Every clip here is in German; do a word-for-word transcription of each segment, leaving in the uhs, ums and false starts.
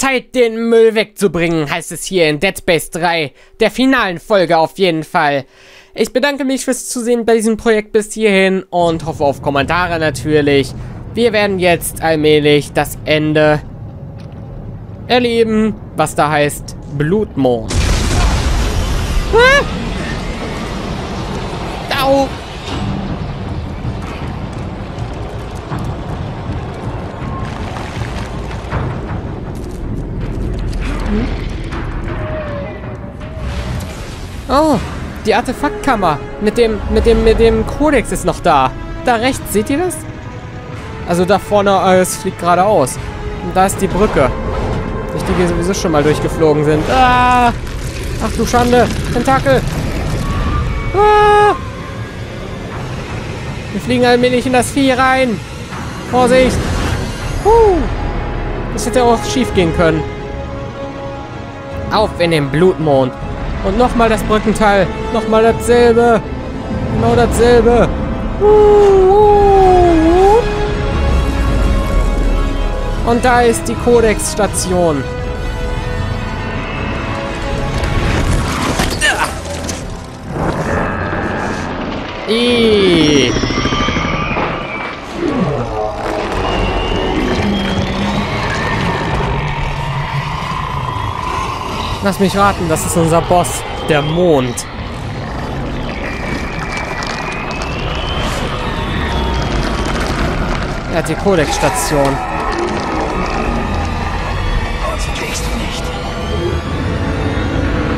Zeit, den Müll wegzubringen, heißt es hier in Dead Space drei, der finalen Folge auf jeden Fall. Ich bedanke mich fürs Zusehen bei diesem Projekt bis hierhin und hoffe auf Kommentare natürlich. Wir werden jetzt allmählich das Ende erleben, was da heißt Blutmond. Ah! Au! Oh, die Artefaktkammer mit dem, mit dem, mit dem Kodex ist noch da. Da rechts, seht ihr das? Also da vorne, äh, es fliegt geradeaus. Und da ist die Brücke. Durch die wir sowieso schon mal durchgeflogen sind. Ah! Ach du Schande, Tentakel! Ah! Wir fliegen allmählich in das Vieh rein. Vorsicht! Huh! Das hätte auch schief gehen können. Auf in den Blutmond. Und nochmal das Brückenteil. Nochmal dasselbe. Genau dasselbe. Und da ist die Kodex-Station. Ihhh. Lass mich raten, das ist unser Boss, der Mond. Er hat die Kodex-Station.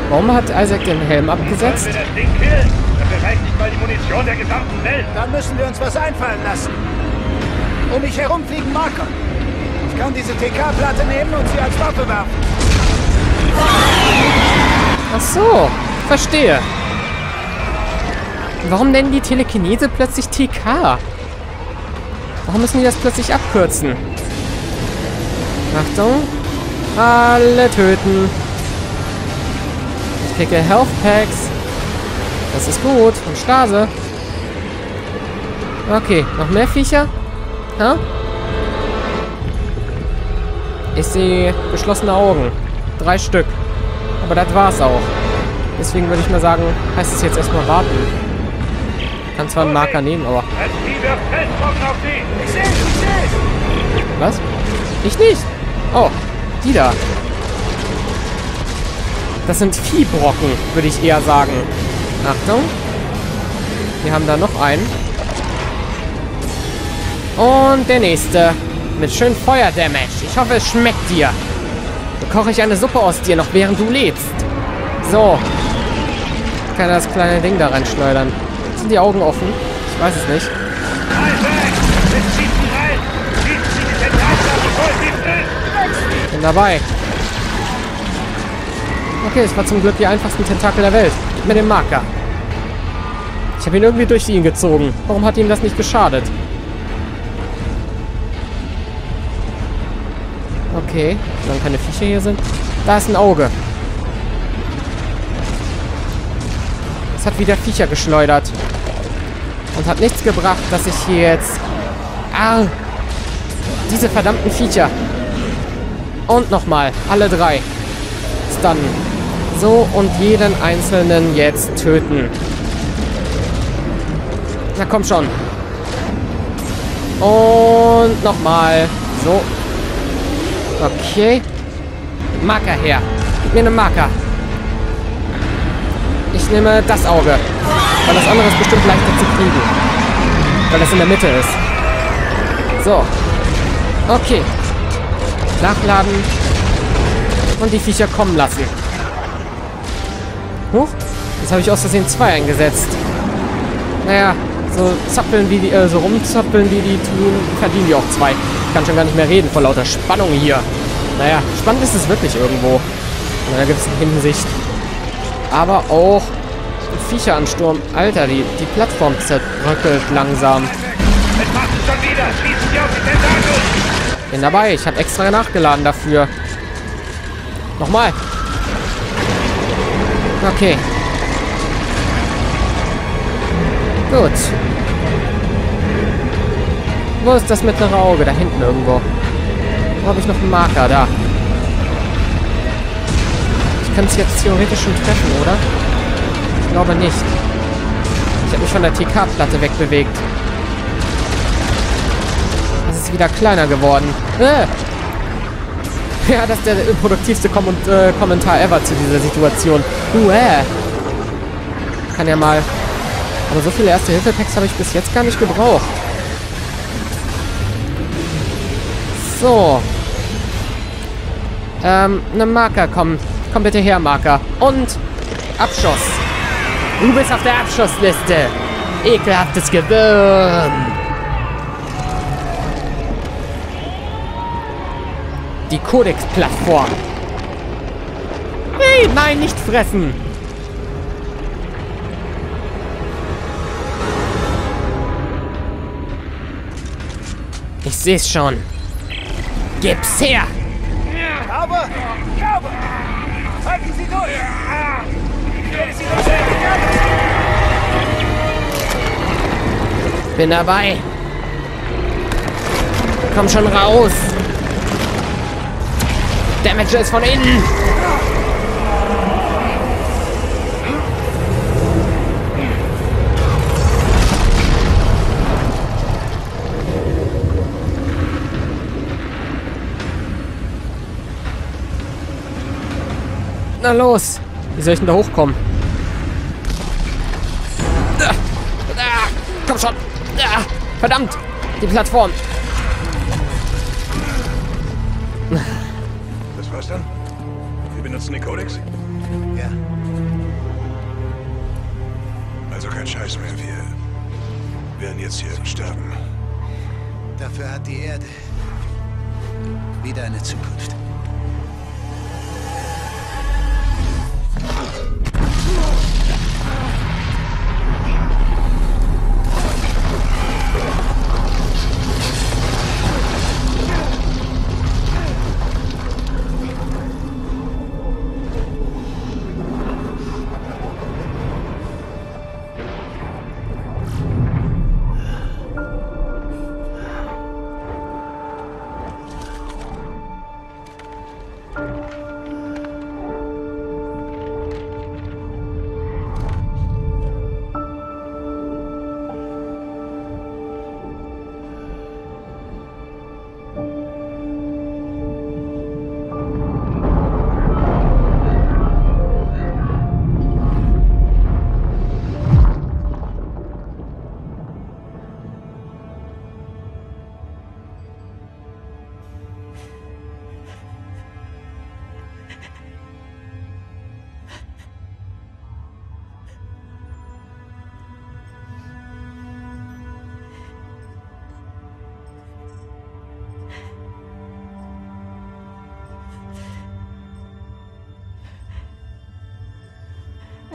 Warum hat Isaac den Helm abgesetzt? Sollen wir das Ding killen? Dafür reicht nicht mal die Munition der gesamten Welt. Dann müssen wir uns was einfallen lassen. Um mich herum fliegen Marker. Ich kann diese T K-Platte nehmen und sie als Waffe werfen. Ach so, verstehe. Warum nennen die Telekinese plötzlich T K? Warum müssen die das plötzlich abkürzen? Achtung. Alle töten. Ich kriege Health Packs. Das ist gut. Und Stase. Okay, noch mehr Viecher? Ha? Ich sehe geschlossene Augen. Drei Stück. Aber das war's auch. Deswegen würde ich mal sagen, heißt es jetzt erstmal warten. Ich kann zwar einen Marker nehmen, aber... Was? Ich nicht! Oh, die da. Das sind Viehbrocken, würde ich eher sagen. Achtung. Wir haben da noch einen. Und der nächste. Mit schön Feuerdamage. Ich hoffe, es schmeckt dir. Koche ich eine Suppe aus dir noch, während du lebst. So. Kann er das kleine Ding da reinschleudern. Sind die Augen offen? Ich weiß es nicht. Bin dabei. Okay, es war zum Glück die einfachsten Tentakel der Welt. Gib mir den Marker. Ich habe ihn irgendwie durch ihn gezogen. Warum hat ihm das nicht geschadet? Okay, solange keine Viecher hier sind. Da ist ein Auge. Es hat wieder Viecher geschleudert. Und hat nichts gebracht, dass ich hier jetzt... Ah! Diese verdammten Viecher. Und nochmal. Alle drei. Stunnen. So und jeden einzelnen jetzt töten. Na komm schon. Und nochmal. So. Okay. Marker her. Gib mir einen Marker. Ich nehme das Auge. Weil das andere ist bestimmt leichter zu kriegen. Weil das in der Mitte ist. So. Okay. Nachladen. Und die Viecher kommen lassen. Huch. Jetzt habe ich aus Versehen zwei eingesetzt. Naja, so zappeln wie die, äh, so rumzappeln wie die tun, verdienen die auch zwei. Ich kann schon gar nicht mehr reden vor lauter Spannung hier. Naja, spannend ist es wirklich irgendwo. In einer gewissen Hinsicht. Aber auch Viecheransturm. Alter, die, die Plattform zerbröckelt langsam. Bin dabei, ich habe extra nachgeladen dafür. Nochmal. Okay. Gut. Wo ist das mittlere Auge? Da hinten irgendwo. Wo habe ich noch einen Marker? Da. ich kann es jetzt theoretisch schon treffen, oder? Ich glaube nicht. Ich habe mich von der T K-Platte wegbewegt. Das ist wieder kleiner geworden. Äh! Ja, das ist der produktivste Kom und, äh, Kommentar ever zu dieser Situation. Uäh. Kann ja mal... Aber so viele Erste-Hilfe-Packs habe ich bis jetzt gar nicht gebraucht. So. Ähm, ne Marker, komm. Komm bitte her, Marker. Und Abschuss. Du bist auf der Abschussliste. Ekelhaftes Gewürm. Die Codex-Plattform. Hey, nein, nicht fressen. Ich seh's schon. Gib's her! Aber, aber, halten Sie durch! Halten Sie durch! Bin dabei! Komm schon raus! Damage ist von innen! Na los! Wie soll ich denn da hochkommen? Ah, ah, komm schon! Ah, verdammt! Die Plattform! Das war's dann? Wir benutzen den Codex? Ja. Also kein Scheiß mehr. Wir werden jetzt hier sterben. Dafür hat die Erde wieder eine Zukunft.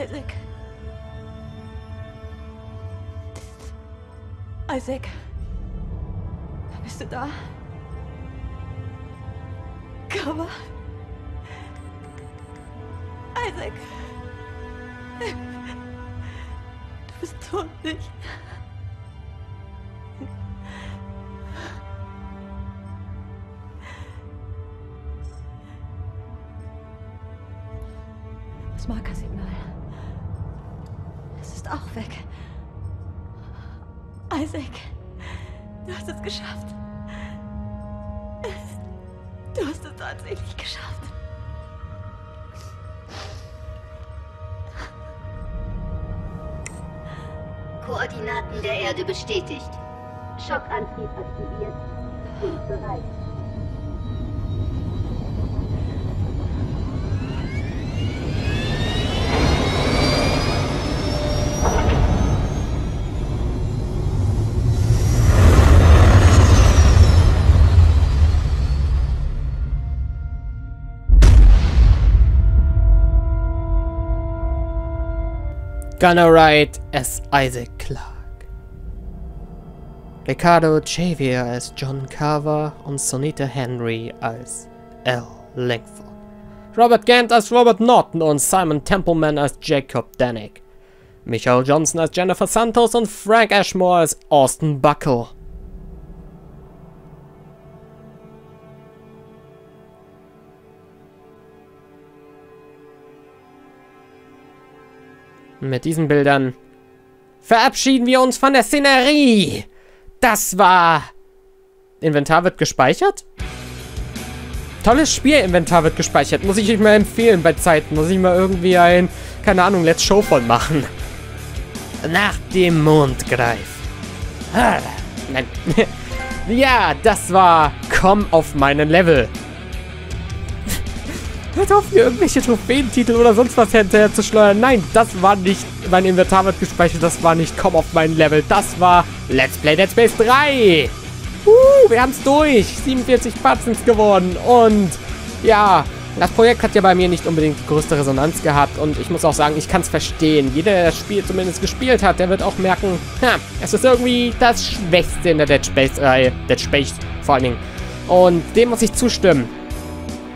Isaac. Isaac. Bist du da? Carver. Isaac. Du bist tot, nicht? Das Markersignal. Auch weg. Isaac, du hast es geschafft. Du hast es tatsächlich geschafft. Koordinaten der Erde bestätigt. Schockantrieb aktiviert. Und bereit. Gunnar Wright as Isaac Clarke, Ricardo Xavier als John Carver und Sonita Henry als L. Langford, Robert Gant als Robert Norton und Simon Templeman als Jacob Dennick, Michael Johnson als Jennifer Santos und Frank Ashmore als Austin Buckle. Mit diesen Bildern verabschieden wir uns von der Szenerie. Das war... Inventar wird gespeichert? Tolles Spiel, Inventar wird gespeichert. Muss ich euch mal empfehlen bei Zeiten. Muss ich mal irgendwie ein, keine Ahnung, Let's Show von machen. Nach dem Mondgreif. Nein. Ja, das war... Komm auf meinen Level. Hört auf, hier irgendwelche Trophäentitel oder sonst was hinterher zu schleudern. Nein, das war nicht... Mein Inventar wird gespeichert. Das war nicht Komm auf meinen Level. Das war... Let's Play Dead Space drei. Uh, wir haben es durch. siebenundvierzig Parts sind es geworden. Und ja, das Projekt hat ja bei mir nicht unbedingt die größte Resonanz gehabt. Und ich muss auch sagen, ich kann es verstehen. Jeder, der das Spiel zumindest gespielt hat, der wird auch merken, ha, es ist irgendwie das Schwächste in der Dead Space-Reihe. Dead Space vor allen Dingen. Und dem muss ich zustimmen.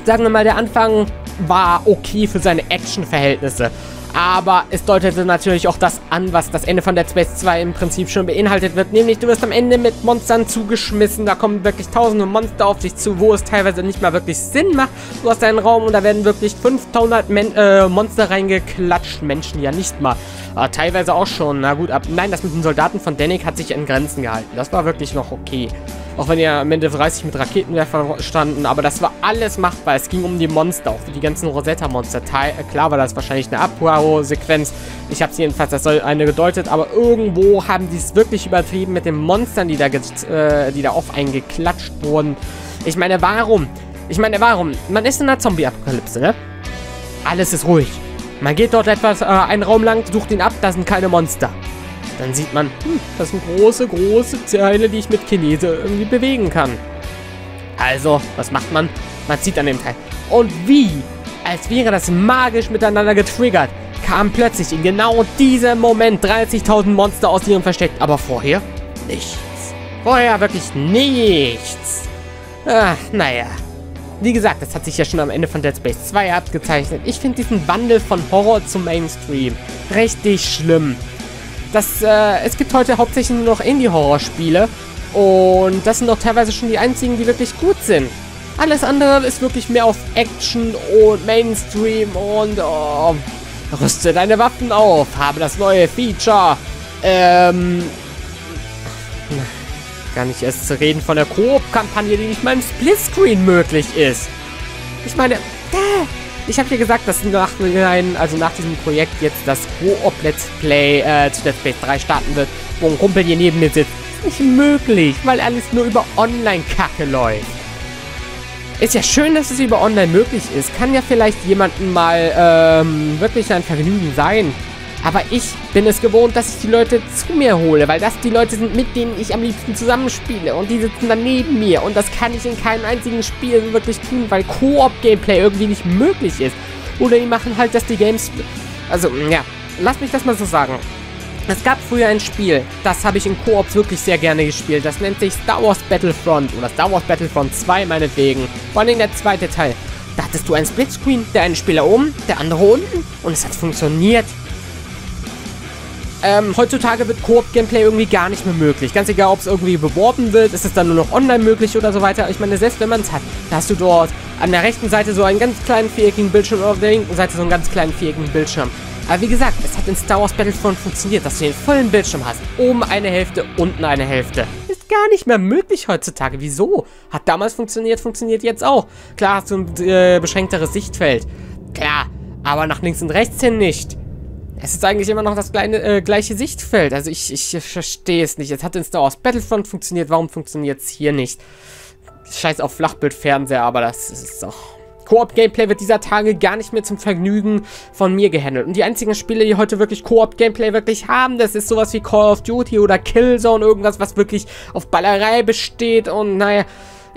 Sagen wir mal, der Anfang war okay für seine Action-Verhältnisse. Aber es deutete natürlich auch das an, was das Ende von Dead Space zwei im Prinzip schon beinhaltet wird. Nämlich, du wirst am Ende mit Monstern zugeschmissen. Da kommen wirklich tausende Monster auf dich zu, wo es teilweise nicht mal wirklich Sinn macht. Du hast einen Raum und da werden wirklich fünftausend Men äh, Monster reingeklatscht. Menschen ja nicht mal. Aber teilweise auch schon. Na gut, ab. Nein, das mit den Soldaten von Dennick hat sich in Grenzen gehalten. Das war wirklich noch okay. Auch wenn ja am Ende dreißig mit Raketenwerfern standen. Aber das war alles machbar. Es ging um die Monster, auch für die ganzen Rosetta-Monster. Klar war das wahrscheinlich eine Abhau-Sequenz. Ich habe es jedenfalls, das soll eine gedeutet. Aber irgendwo haben die es wirklich übertrieben mit den Monstern, die da, äh, die da auf einen geklatscht wurden. Ich meine, warum? Ich meine, warum? Man ist in einer Zombie-Apokalypse, ne? Alles ist ruhig. Man geht dort etwas äh, einen Raum lang, sucht ihn ab, da sind keine Monster. Dann sieht man, hm, das sind große, große Teile, die ich mit Kinese irgendwie bewegen kann. Also, was macht man? Man zieht an dem Teil. Und wie, als wäre das magisch miteinander getriggert, kamen plötzlich in genau diesem Moment dreißigtausend Monster aus ihrem Versteck. Aber vorher nichts. Vorher wirklich nichts. Ach, naja. Wie gesagt, das hat sich ja schon am Ende von Dead Space zwei abgezeichnet. Ich finde diesen Wandel von Horror zum Mainstream richtig schlimm. Das, äh, es gibt heute hauptsächlich nur noch Indie-Horrorspiele und das sind doch teilweise schon die einzigen, die wirklich gut sind. Alles andere ist wirklich mehr auf Action und Mainstream und oh, rüste deine Waffen auf, habe das neue Feature. Ähm, gar nicht erst zu reden von der Koop-Kampagne, die nicht mal im Splitscreen möglich ist. Ich meine, äh, ich habe dir gesagt, dass nach, also nach diesem Projekt jetzt das Co-op-Let's Play äh, zu Dead Space drei starten wird, wo ein Kumpel hier neben mir sitzt. Nicht möglich, weil alles nur über Online-Kacke läuft. Ist ja schön, dass es über Online möglich ist. Kann ja vielleicht jemandem mal ähm, wirklich ein Vergnügen sein. Aber ich bin es gewohnt, dass ich die Leute zu mir hole, weil das die Leute sind, mit denen ich am liebsten zusammenspiele. Und die sitzen dann neben mir. Und das kann ich in keinem einzigen Spiel wirklich tun, weil Koop-Gameplay irgendwie nicht möglich ist. Oder die machen halt, dass die Games... Also, ja, lass mich das mal so sagen. Es gab früher ein Spiel, das habe ich in Koop wirklich sehr gerne gespielt. Das nennt sich Star Wars Battlefront oder Star Wars Battlefront zwei meinetwegen. Vor allem der zweite Teil. Da hattest du einen Splitscreen, der einen Spieler oben, der andere unten. Und es hat funktioniert. Ähm, heutzutage wird Koop-Gameplay irgendwie gar nicht mehr möglich. Ganz egal, ob es irgendwie beworben wird, ist es dann nur noch online möglich oder so weiter. Ich meine, selbst wenn man es hat, da hast du dort an der rechten Seite so einen ganz kleinen viereckigen Bildschirm oder auf der linken Seite so einen ganz kleinen viereckigen Bildschirm. Aber wie gesagt, es hat in Star Wars Battlefront funktioniert, dass du den vollen Bildschirm hast. Oben eine Hälfte, unten eine Hälfte. Ist gar nicht mehr möglich heutzutage. Wieso? Hat damals funktioniert, funktioniert jetzt auch. Klar hast du ein äh, beschränkteres Sichtfeld. Klar, aber nach links und rechts hin nicht. Es ist eigentlich immer noch das kleine, äh, gleiche Sichtfeld. Also ich, ich, ich verstehe es nicht. Es hat in Star Wars Battlefront funktioniert. Warum funktioniert es hier nicht? Scheiß auf Flachbildfernseher, aber das ist doch... Koop-Gameplay wird dieser Tage gar nicht mehr zum Vergnügen von mir gehandelt. Und die einzigen Spiele, die heute wirklich Koop-Gameplay wirklich haben, das ist sowas wie Call of Duty oder Killzone. Irgendwas, was wirklich auf Ballerei besteht. Und naja,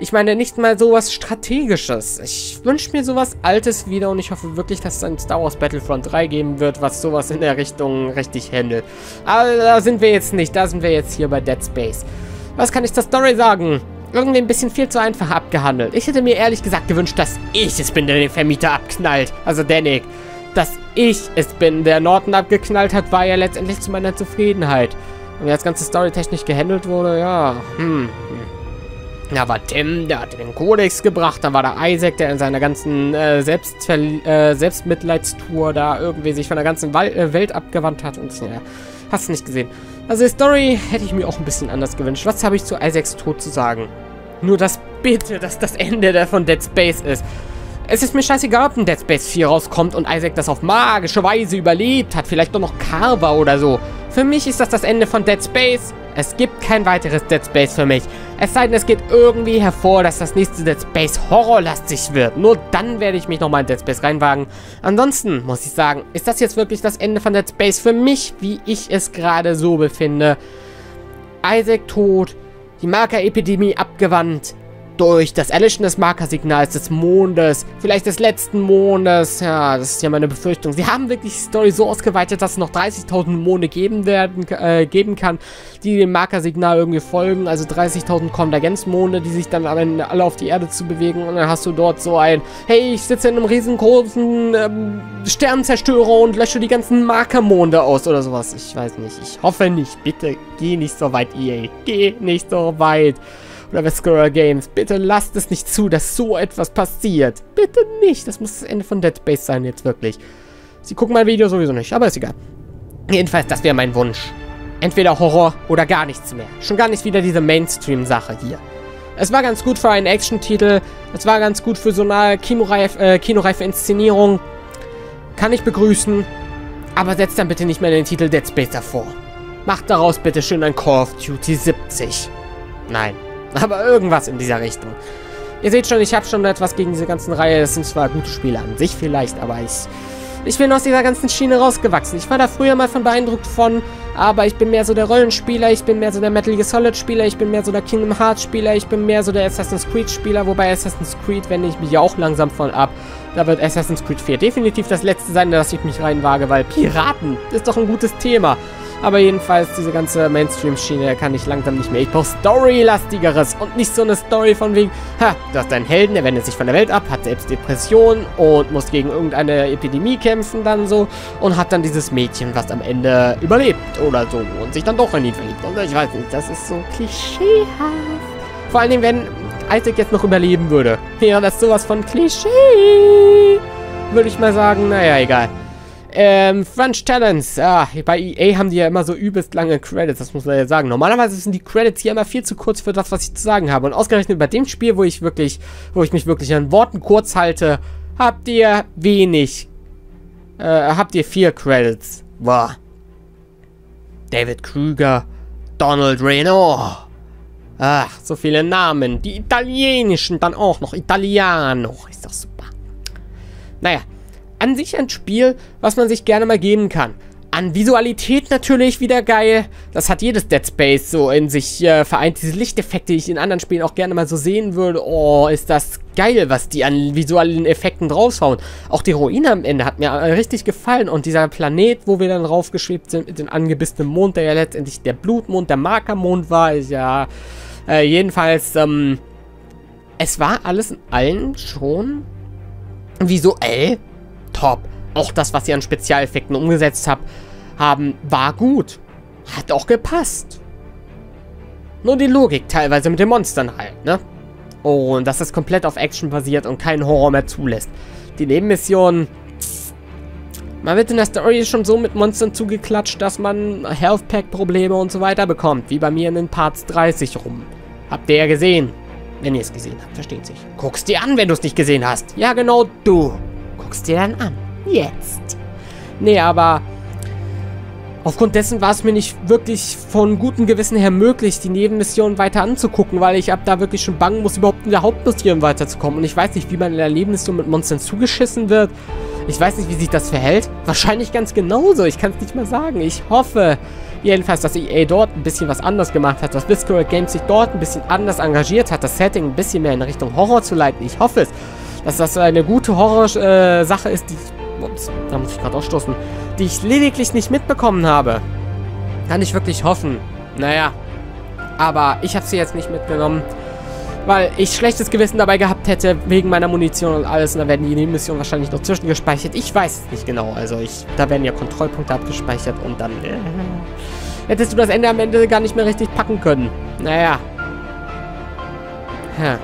ich meine nicht mal sowas Strategisches. Ich wünsche mir sowas Altes wieder und ich hoffe wirklich, dass es ein Star Wars Battlefront drei geben wird, was sowas in der Richtung richtig handelt. Aber da sind wir jetzt nicht. Da sind wir jetzt hier bei Dead Space. Was kann ich zur Story sagen? Irgendwie ein bisschen viel zu einfach abgehandelt. Ich hätte mir ehrlich gesagt gewünscht, dass ich es bin, der den Vermieter abknallt. Also Dennick. Dass ich es bin, der Norton abgeknallt hat, war ja letztendlich zu meiner Zufriedenheit. Und wie das ganze storytechnisch gehandelt wurde, ja, hm, hm. Da war Tim, der hatte den Kodex gebracht. Dann war da Isaac, der in seiner ganzen äh, Selbstverl äh, Selbstmitleidstour da irgendwie sich von der ganzen Wal äh, Welt abgewandt hat. Und ja, hast du nicht gesehen. Also die Story hätte ich mir auch ein bisschen anders gewünscht. Was habe ich zu Isaacs Tod zu sagen? Nur das bitte, dass das Ende der von Dead Space ist. Es ist mir scheißegal, ob ein Dead Space vier rauskommt und Isaac das auf magische Weise überlebt hat. Vielleicht doch noch Carver oder so. Für mich ist das das Ende von Dead Space. Es gibt kein weiteres Dead Space für mich. Es sei denn, es geht irgendwie hervor, dass das nächste Dead Space horrorlastig wird. Nur dann werde ich mich nochmal in Dead Space reinwagen. Ansonsten muss ich sagen, ist das jetzt wirklich das Ende von Dead Space für mich, wie ich es gerade so befinde? Isaac tot, die Marker-Epidemie abgewandt. Durch das Erlischen des Markersignals des Mondes, vielleicht des letzten Mondes, ja, das ist ja meine Befürchtung. Sie haben wirklich die Story so ausgeweitet, dass es noch dreißigtausend Monde geben werden, äh, geben kann, die dem Markersignal irgendwie folgen. Also dreißigtausend Konvergenzmonde, die sich dann am Ende alle auf die Erde zu bewegen. Und dann hast du dort so ein, hey, ich sitze in einem riesengroßen ähm, Sternenzerstörer und lösche die ganzen Markermonde aus oder sowas. Ich weiß nicht, ich hoffe nicht. Bitte geh nicht so weit, E A. Geh nicht so weit. Oder Visceral Games, bitte lasst es nicht zu, dass so etwas passiert. Bitte nicht, das muss das Ende von Dead Space sein jetzt wirklich. Sie gucken mein Video sowieso nicht, aber ist egal. Jedenfalls, das wäre mein Wunsch. Entweder Horror oder gar nichts mehr. Schon gar nicht wieder diese Mainstream-Sache hier. Es war ganz gut für einen Action-Titel. Es war ganz gut für so eine kinoreif, äh, kinoreife Inszenierung. Kann ich begrüßen. Aber setzt dann bitte nicht mehr den Titel Dead Space davor. Macht daraus bitte schön ein Call of Duty siebzig. Nein. Aber irgendwas in dieser Richtung. Ihr seht schon, ich habe schon etwas gegen diese ganzen Reihe. Das sind zwar gute Spiele an sich vielleicht, aber ich... Ich bin aus dieser ganzen Schiene rausgewachsen. Ich war da früher mal von beeindruckt von, aber ich bin mehr so der Rollenspieler, ich bin mehr so der Metal Gear Solid Spieler, ich bin mehr so der Kingdom Hearts Spieler, ich bin mehr so der Assassin's Creed Spieler, wobei Assassin's Creed wende ich mich ja auch langsam von ab. Da wird Assassin's Creed vier definitiv das letzte sein, in das ich mich reinwage, weil Piraten ist doch ein gutes Thema. Aber jedenfalls, diese ganze Mainstream-Schiene kann ich langsam nicht mehr. Ich brauche Story-lastigeres und nicht so eine Story von wegen, ha, du hast einen Helden, der wendet sich von der Welt ab, hat selbst Depressionen und muss gegen irgendeine Epidemie kämpfen dann so und hat dann dieses Mädchen, was am Ende überlebt oder so und sich dann doch in ihn verliebt. Und ich weiß nicht, das ist so klischeehaft. Vor allen Dingen, wenn Isaac jetzt noch überleben würde, wäre das sowas von Klischee. Würde ich mal sagen, naja, egal. Ähm, French Talents. Ah, bei E A haben die ja immer so übelst lange Credits, das muss man ja sagen. Normalerweise sind die Credits hier immer viel zu kurz für das, was ich zu sagen habe. Und ausgerechnet bei dem Spiel, wo ich wirklich, wo ich mich wirklich an Worten kurz halte, habt ihr wenig. Äh, habt ihr vier Credits. Boah. David Krüger, Donald Reno. Ach, so viele Namen. Die italienischen dann auch noch. Italiano. Ist doch super. Naja. An sich ein Spiel, was man sich gerne mal geben kann. An Visualität natürlich wieder geil. Das hat jedes Dead Space so in sich äh, vereint. Diese Lichteffekte, die ich in anderen Spielen auch gerne mal so sehen würde. Oh, ist das geil, was die an visuellen Effekten draufhauen. Auch die Ruine am Ende hat mir äh, richtig gefallen. Und dieser Planet, wo wir dann raufgeschwebt sind mit dem angebissenen Mond, der ja letztendlich der Blutmond, der Markermond war, ist ja... Äh, jedenfalls, ähm... es war alles in allem schon visuell top. Auch das, was sie an Spezialeffekten umgesetzt hab, haben, war gut. Hat auch gepasst. Nur die Logik teilweise mit den Monstern halt, ne? Oh, und dass das komplett auf Action basiert und keinen Horror mehr zulässt. Die Nebenmissionen... Man wird in der Story schon so mit Monstern zugeklatscht, dass man Health-Pack-Probleme und so weiter bekommt. Wie bei mir in den Parts dreißig rum. Habt ihr ja gesehen. Wenn ihr es gesehen habt, versteht sich. Guck's dir an, wenn du es nicht gesehen hast. Ja, genau du. Guck's dir dann an. Jetzt. Nee, aber aufgrund dessen war es mir nicht wirklich von gutem Gewissen her möglich, die Nebenmissionen weiter anzugucken, weil ich ab da wirklich schon bangen muss, überhaupt in der Hauptmission weiterzukommen. Und ich weiß nicht, wie man in der Nebenmission mit Monstern zugeschissen wird. Ich weiß nicht, wie sich das verhält. Wahrscheinlich ganz genauso. Ich kann es nicht mehr sagen. Ich hoffe jedenfalls, dass E A dort ein bisschen was anders gemacht hat, dass Visceral Games sich dort ein bisschen anders engagiert hat, das Setting ein bisschen mehr in Richtung Horror zu leiten. Ich hoffe es, dass das eine gute Horror-Sache äh, ist, die ich, ups, da muss ich gerade ausstoßen, die ich lediglich nicht mitbekommen habe. Kann ich wirklich hoffen. Naja, aber ich habe sie jetzt nicht mitgenommen, weil ich schlechtes Gewissen dabei gehabt hätte, wegen meiner Munition und alles. Und da werden die Nebenmissionen wahrscheinlich noch zwischengespeichert. Ich weiß es nicht genau. Also, ich, da werden ja Kontrollpunkte abgespeichert und dann... Äh, hättest du das Ende am Ende gar nicht mehr richtig packen können. Naja. Huh.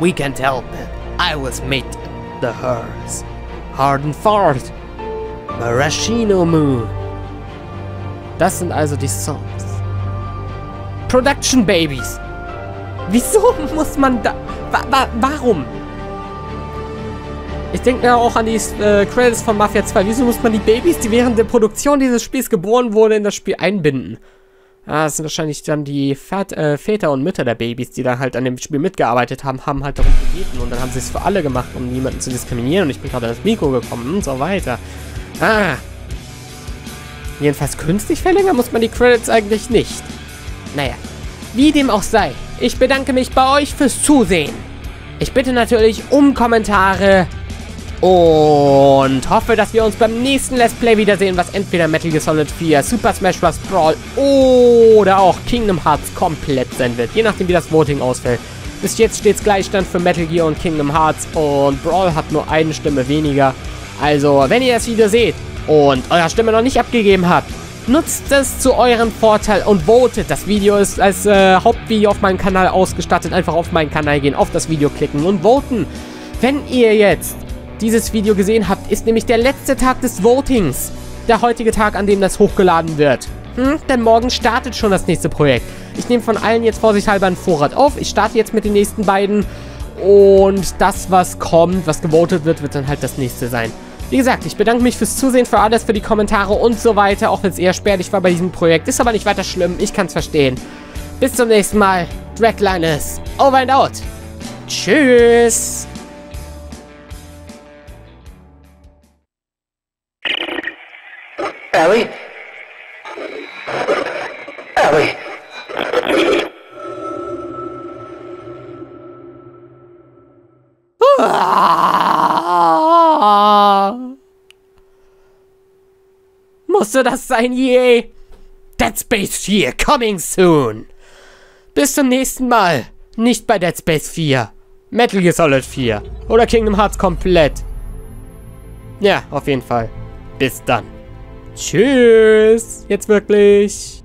We can't help it. I was made to hers. Hard and Fart. Maraschino Moon. Das sind also die Songs. Production Babies. Wieso muss man da... Wa wa warum? Ich denke mir auch an die äh, Credits von Mafia zwei. Wieso muss man die Babys, die während der Produktion dieses Spiels geboren wurden, in das Spiel einbinden? Ah, das sind wahrscheinlich dann die Vät äh, Väter und Mütter der Babys, die dann halt an dem Spiel mitgearbeitet haben, haben halt darum gebeten. Und dann haben sie es für alle gemacht, um niemanden zu diskriminieren. Und ich bin gerade an das Mikro gekommen und so weiter. Ah. Jedenfalls künstlich verlängern muss man die Credits eigentlich nicht. Naja, wie dem auch sei. Ich bedanke mich bei euch fürs Zusehen. Ich bitte natürlich um Kommentare und hoffe, dass wir uns beim nächsten Let's Play wiedersehen, was entweder Metal Gear Solid vier, Super Smash Bros. Brawl oder auch Kingdom Hearts komplett sein wird. Je nachdem, wie das Voting ausfällt. Bis jetzt steht es Gleichstand für Metal Gear und Kingdom Hearts und Brawl hat nur eine Stimme weniger. Also, wenn ihr das Video seht und eure Stimme noch nicht abgegeben habt, nutzt es zu eurem Vorteil und votet. Das Video ist als äh, Hauptvideo auf meinem Kanal ausgestattet. Einfach auf meinen Kanal gehen, auf das Video klicken und voten. Wenn ihr jetzt dieses Video gesehen habt, ist nämlich der letzte Tag des Votings. Der heutige Tag, an dem das hochgeladen wird. Hm? Denn morgen startet schon das nächste Projekt. Ich nehme von allen jetzt vorsichtshalber einen Vorrat auf. Ich starte jetzt mit den nächsten beiden. Und das, was kommt, was gewotet wird, wird dann halt das nächste sein. Wie gesagt, ich bedanke mich fürs Zusehen, für alles, für die Kommentare und so weiter. Auch wenn es eher spärlich war bei diesem Projekt. Ist aber nicht weiter schlimm, ich kann es verstehen. Bis zum nächsten Mal. Dragline is over and out. Tschüss. Ellie? Ellie? Musste das sein, je? Dead Space vier, coming soon. Bis zum nächsten Mal. Nicht bei Dead Space vier. Metal Gear Solid vier. Oder Kingdom Hearts komplett. Ja, auf jeden Fall. Bis dann. Tschüss. Jetzt wirklich.